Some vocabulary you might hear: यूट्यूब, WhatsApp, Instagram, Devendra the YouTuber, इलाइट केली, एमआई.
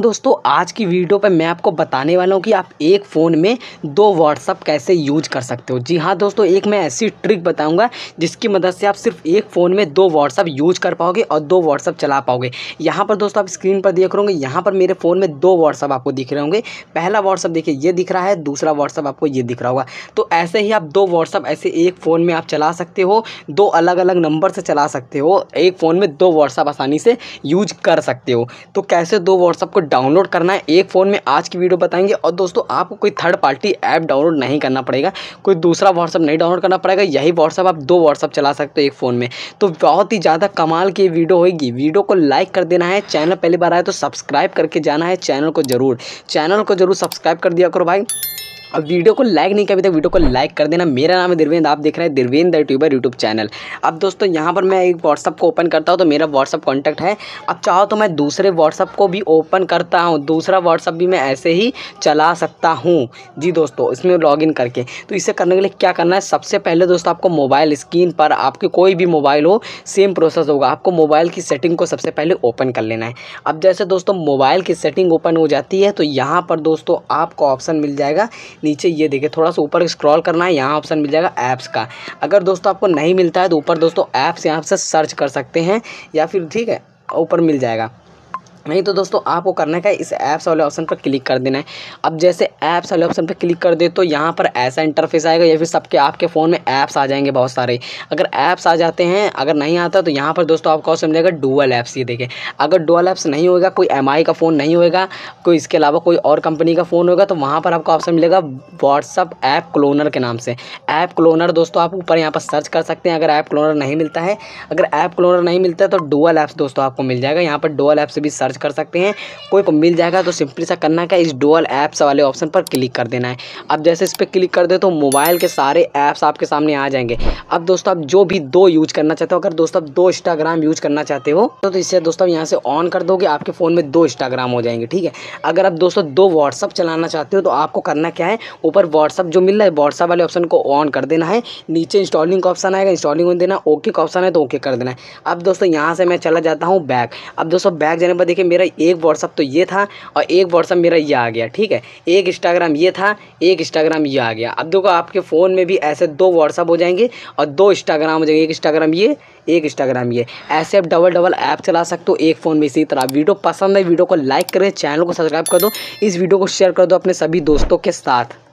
दोस्तों आज की वीडियो पर मैं आपको बताने वाला हूं कि आप एक फ़ोन में दो व्हाट्सअप कैसे यूज कर सकते हो। जी हाँ दोस्तों, एक मैं ऐसी ट्रिक बताऊंगा जिसकी मदद से आप सिर्फ एक फ़ोन में दो व्हाट्सअप यूज कर पाओगे और दो व्हाट्सअप चला पाओगे। यहाँ पर दोस्तों आप स्क्रीन पर देख रहे होंगे, यहाँ पर मेरे फ़ोन में दो व्हाट्सअप आपको दिख रहे होंगे। पहला व्हाट्सअप देखिए ये दिख रहा है, दूसरा व्हाट्सअप आपको ये दिख रहा होगा। तो ऐसे ही आप दो व्हाट्सअप ऐसे एक फ़ोन में आप चला सकते हो, दो अलग अलग नंबर से चला सकते हो, एक फ़ोन में दो व्हाट्सअप आसानी से यूज कर सकते हो। तो कैसे दो व्हाट्सअप को डाउनलोड करना है एक फ़ोन में आज की वीडियो बताएंगे। और दोस्तों आपको कोई थर्ड पार्टी ऐप डाउनलोड नहीं करना पड़ेगा, कोई दूसरा व्हाट्सअप नहीं डाउनलोड करना पड़ेगा, यही व्हाट्सअप आप दो व्हाट्सअप चला सकते हो एक फ़ोन में। तो बहुत ही ज़्यादा कमाल की वीडियो होगी, वीडियो को लाइक कर देना है, चैनल पहली बार आए तो सब्सक्राइब करके जाना है, चैनल को ज़रूर सब्सक्राइब कर दिया करो भाई। अब वीडियो को लाइक नहीं किया अभी तक, वीडियो को लाइक कर देना। मेरा नाम है देवेंद्र, आप देख रहे हैं Devendra the YouTuber यूट्यूब channel. अब दोस्तों यहाँ पर मैं एक व्हाट्सअप को ओपन करता हूँ तो मेरा व्हाट्सअप कॉन्टैक्ट है। अब चाहो तो मैं दूसरे व्हाट्सअप को भी ओपन करता हूँ, दूसरा व्हाट्सअप भी मैं ऐसे ही चला सकता हूँ जी दोस्तों, इसमें लॉग इन करके। तो इसे करने के लिए क्या करना है, सबसे पहले दोस्तों आपको मोबाइल स्क्रीन पर, आपके कोई भी मोबाइल हो सेम प्रोसेस होगा, आपको मोबाइल की सेटिंग को सबसे पहले ओपन कर लेना है। अब जैसे दोस्तों मोबाइल की सेटिंग ओपन हो जाती है तो यहाँ पर दोस्तों आपको ऑप्शन मिल जाएगा, नीचे ये देखिए थोड़ा सा ऊपर स्क्रॉल करना है, यहाँ ऑप्शन मिल जाएगा ऐप्स का। अगर दोस्तों आपको नहीं मिलता है तो ऊपर दोस्तों ऐप्स यहाँ से सर्च कर सकते हैं या फिर ठीक है ऊपर मिल जाएगा, नहीं तो दोस्तों आपको करना है इस ऐप्स वाले ऑप्शन पर क्लिक कर देना है। अब जैसे ऐप्स वाले ऑप्शन पर क्लिक कर दे तो यहाँ पर ऐसा इंटरफेस आएगा या फिर सबके आपके फ़ोन में ऐप्स आ जाएंगे बहुत सारे। अगर ऐप्स आ जाते हैं, अगर नहीं आता तो यहाँ पर दोस्तों आपको ऑप्शन मिलेगा डुअल ऐप्स, ये देखें। अगर डुअल ऐप्स नहीं होगा, कोई एमआई का फ़ोन नहीं होगा, कोई इसके अलावा कोई और कंपनी का फ़ोन होगा, तो वहाँ पर आपको ऑप्शन मिलेगा व्हाट्सअप ऐप क्लोनर के नाम से। ऐप क्लोनर दोस्तों आप ऊपर यहाँ पर सर्च कर सकते हैं अगर ऐप क्लोनर नहीं मिलता है। अगर ऐप क्लोनर नहीं मिलता है तो डुअल ऐप्स दोस्तों आपको मिल जाएगा, यहाँ पर डुअल ऐप से भी सर्च कर सकते हैं, कोई पर मिल जाएगा। तो सिंपली सा करना है इस डुअल ऐप्स वाले ऑप्शन पर क्लिक कर देना है। अब जैसे इस पर क्लिक कर दे तो मोबाइल के सारे ऐप्स आपके सामने आ जाएंगे। अब दोस्तों आप जो भी दो यूज करना चाहते हो, अगर दोस्तों आप दो इंस्टाग्राम यूज करना चाहते हो तो इसे दोस्तों यहाँ से ऑन कर दोगे, आपके फ़ोन में दो इंस्टाग्राम हो जाएंगे, ठीक है। अगर आप दोस्तों दो व्हाट्सअप चलाना चाहते हो तो आपको करना क्या है, ऊपर व्हाट्सअप जो मिल रहा है व्हाट्सअप वाले ऑप्शन को ऑन कर देना है, नीचे इंस्टॉलिंग का ऑप्शन आएगा, इंस्टॉलिंग देना, ओके का ऑप्शन है तो ओके कर देना है। अब दोस्तों यहाँ से मैं चला जाता हूँ बैक। अब दोस्तों बैक जाने पर देखिए मेरा एक व्हाट्सअप तो ये था और एक व्हाट्सअप मेरा ये आ गया, ठीक है। एक इंस्टाग्राम ये था, एक इंस्टाग्राम ये आ गया। अब देखो आपके फ़ोन में भी ऐसे दो व्हाट्सअप हो जाएंगे और दो इंस्टाग्राम हो जाएंगे, एक इंस्टाग्राम ये, एक इंस्टाग्राम ये। ऐसे आप डबल डबल ऐप चला सकते हो एक फ़ोन में। इसी तरह वीडियो पसंद है, वीडियो को लाइक करें, चैनल को सब्सक्राइब कर दो, इस वीडियो को शेयर कर दो अपने सभी दोस्तों के साथ।